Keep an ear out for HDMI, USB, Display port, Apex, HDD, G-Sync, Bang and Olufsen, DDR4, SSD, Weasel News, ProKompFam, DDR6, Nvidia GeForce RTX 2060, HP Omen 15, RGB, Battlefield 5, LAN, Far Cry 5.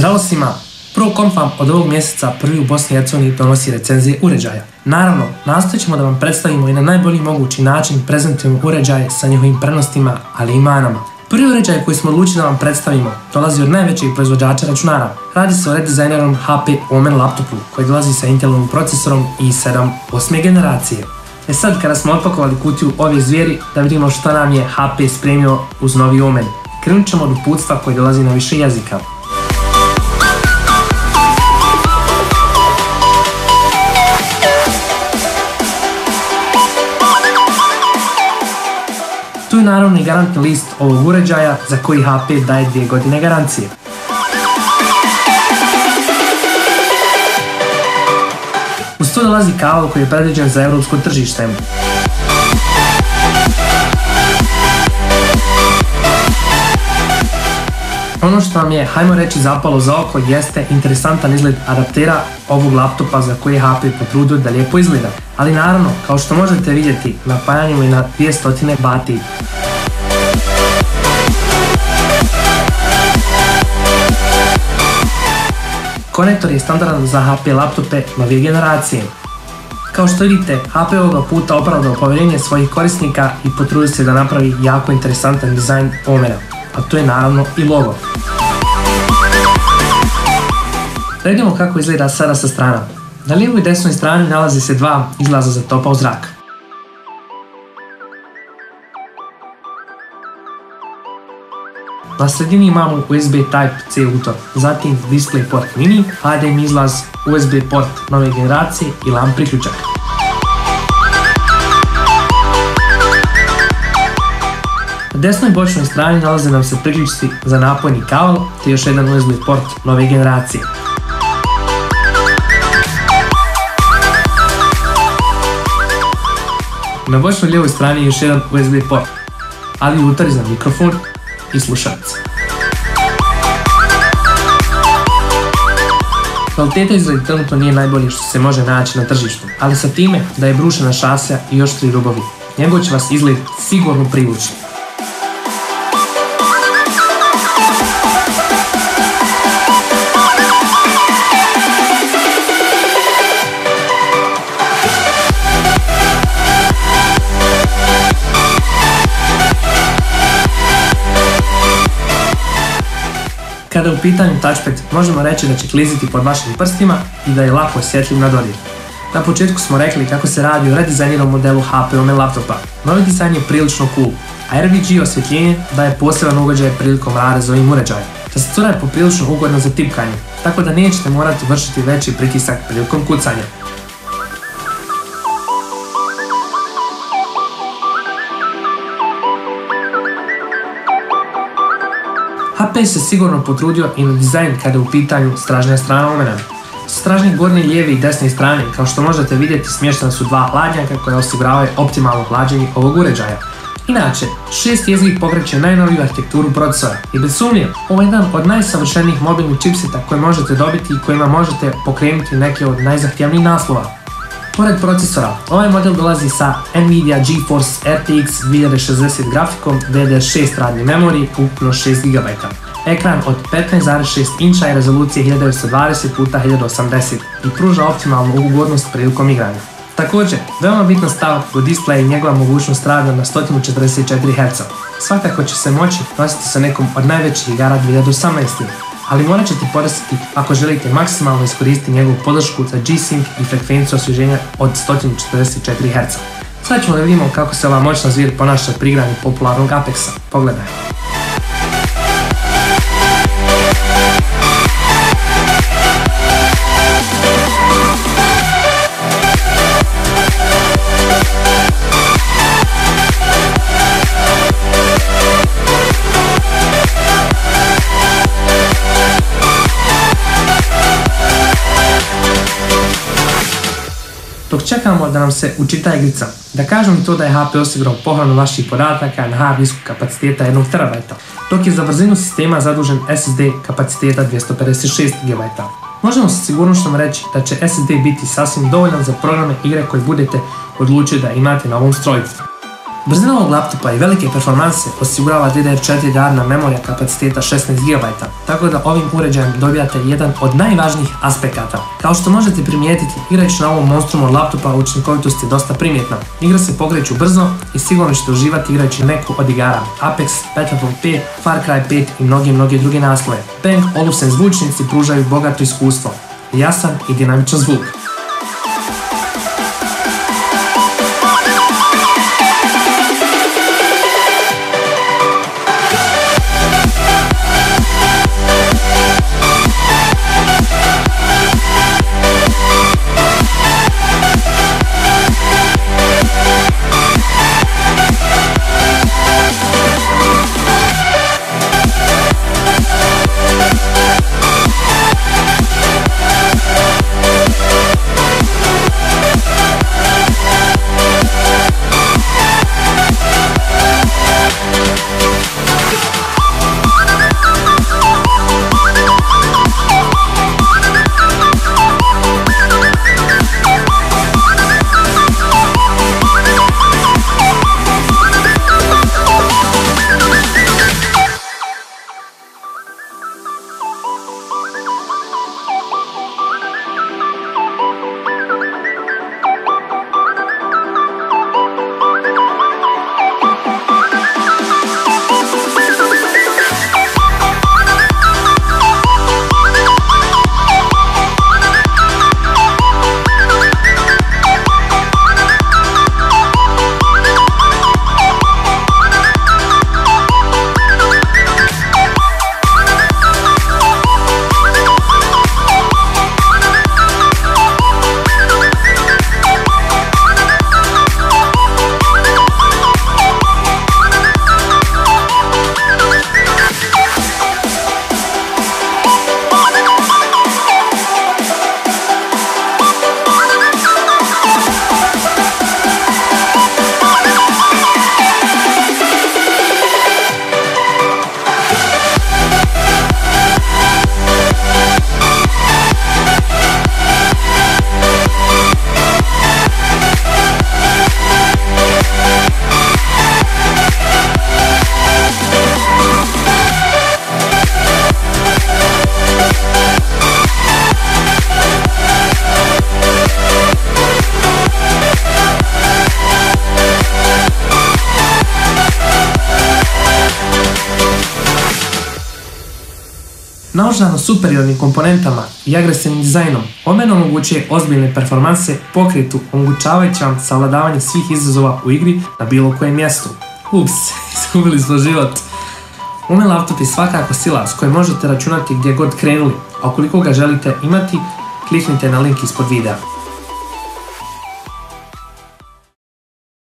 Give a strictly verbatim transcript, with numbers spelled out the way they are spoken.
Zdravo svima, ProKompFam od ovog mjeseca prvi u Bosni i Hercegovini donosi recenzije uređaja. Naravno, nastojit ćemo da vam predstavimo i na najbolji mogući način prezentujemo uređaje sa njihovim prednostima, ali i manama. Prvi uređaj koji smo odlučili da vam predstavimo dolazi od najvećeg proizvođača računara. Radi se o redizajnerom H P Omen laptopu koji dolazi sa Intelovim procesorom i sedam osme generacije. E sad kada smo otpakovali kutiju ove zvijeri da vidimo što nam je H P spremio uz novi Omen. Krenut ćemo od uputstva koji dolazi na više jezika. Tu je naravno i garantni list ovog uređaja za koji H P daje dvije godine garancije. Uz to dolazi kabel koji je predviđen za europsko tržište. Ono što vam je, hajmo reći, zapalo za oko jeste interesantan izgled adaptera ovog laptopa za koji je H P potrudio da lijepo izgleda. Ali naravno, kao što možete vidjeti, napajanimo i na dvjesto bati. Konektor je standardan za H P laptope novije generacije. Kao što vidite, H P ovoga puta opravdao povjerenje svojih korisnika i potrudio se da napravi jako interesantan dizajn Omena. A to je naravno i logo. Da vidimo kako izgleda sada sa strana. Na lijevoj i desnoj strani nalazi se dva izlaza za topa u zrak. Na sredini imamo U S B Type-C utor, zatim Display port mini, H D M I izlaz, U S B port nove generacije i LAN priključak. Na desnoj bočnoj strani nalaze nam se priključci za napojni kabel te još jedan U S B port nove generacije. Na bočnoj lijevoj strani je još jedan U S B port, ali utar za mikrofon i slušalice. Kvaliteta izgleda trenutno nije najbolje što se može naći na tržištu, ali sa time da je brušena šasija i još tri rubovi, njegov će vas izgled sigurno privući. Kada je u pitanju touchpad, možemo reći da će kliziti pod vašim prstima i da je lako osjetljiv na dodir. Na početku smo rekli kako se radi o redizajniranom modelu H P Omen laptopa. Novi dizajn je prilično cool, a R G B osvjetljenje daje poseban ugođaj prilikom rada za ovim uređajem. Tastatura je poprilično ugodna za tipkanje, tako da nećete morati vršiti veći pritisak prilikom kucanja. H P se sigurno potrudio i na dizajn kada je u pitanju stražnja strana Omena. Stražnje gornje, lijeve i desne strane, kao što možete vidjeti, smještena su dva hladnjaka koja osiguravaju optimalno hlađenje ovog uređaja. Inače, šest jezik pokreće najnoviju arhitekturu procesora i bez sumnje, ovo je jedan od najsavršenijih mobilnih čipseta koje možete dobiti i kojima možete pokrenuti neke od najzahtjevnijih naslova. Pored procesora, ovaj model dolazi sa NVIDIA GeForce R T X dvije tisuće šezdeset grafikom, D D R šest radne memorije, ukupno šest giga bajta. Ekran od petnaest zarez šest inča i rezolucije hiljadu devetsto dvadeset puta hiljadu osamdeset i pruža optimalnu ugodnost prilikom igranja. Također, veoma bitna stavka u displeju je njegova mogućnost rada na sto četrdeset četiri herca. Svakako će se moći nositi sa nekom od najvećih igara dvije tisuće osamnaeste. Ali morat ćete podesiti ako želite maksimalno iskoristiti njegovu podršku za G-Sync i frekvenciju osvježenja od sto četrdeset četiri herca. Sad ćemo da vidimo kako se ova moćna zvijer ponaša pri igranju popularnog Apexa. Pogledaj. Dok čekamo da nam se učita igrica, da kažem to da je H P osigurao pohranu vaših podataka na hard disku kapaciteta jedan terabajt, dok je za brzinu sistema zadužen S S D kapaciteta dvjesto pedeset šest giga bajta. Možemo sa sigurnošćom reći da će S S D biti sasvim dovoljan za programe igre koje budete odlučili da imate na ovom stroju. Brzina ovog laptopa i velike performanse osigurava D D R četiri radna memorija kapaciteta šesnaest giga bajta, tako da ovim uređajem dobijate jedan od najvažnijih aspekata. Kao što možete primijetiti, igrajući na ovom monstrumu od laptopa učinkovitost je dosta primjetna. Igre se pokreću brzo i sigurno ćete uživati igrajući neku od igara Apex, Battlefield pet, Far Cry pet i mnoge mnoge druge naslove. Bang and Olufsen zvučnici pružaju bogato iskustvo, jasan i dinamičan zvuk. Naoružano superiornim komponentama i agresivnim dizajnom, Omen omogućuje ozbiljne performanse pokretu, omogućavajući vam savladavanje svih izazova u igri na bilo kojem mjestu. Ups, izgubili smo život. Omen laptop je svakako sila s kojom možete računati gdje god krenuli, a ukoliko ga želite imati, kliknite na link ispod videa.